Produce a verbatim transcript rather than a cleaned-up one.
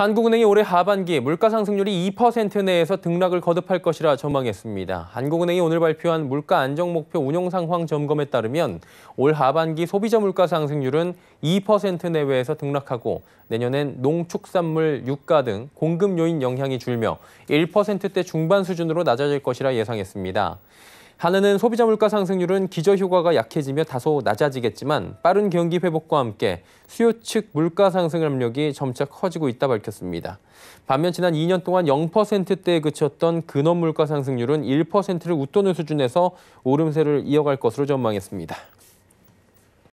한국은행이 올해 하반기 물가상승률이 이 퍼센트 내에서 등락을 거듭할 것이라 전망했습니다. 한국은행이 오늘 발표한 물가안정목표 운용상황 점검에 따르면 올 하반기 소비자 물가상승률은 이 퍼센트 내외에서 등락하고 내년엔 농축산물, 유가 등 공급 요인 영향이 줄며 일 퍼센트대 중반 수준으로 낮아질 것이라 예상했습니다. 한은은 소비자 물가 상승률은 기저효과가 약해지며 다소 낮아지겠지만 빠른 경기 회복과 함께 수요 측 물가 상승 압력이 점차 커지고 있다 밝혔습니다. 반면 지난 이 년 동안 영 퍼센트대에 그쳤던 근원 물가 상승률은 일 퍼센트를 웃도는 수준에서 오름세를 이어갈 것으로 전망했습니다.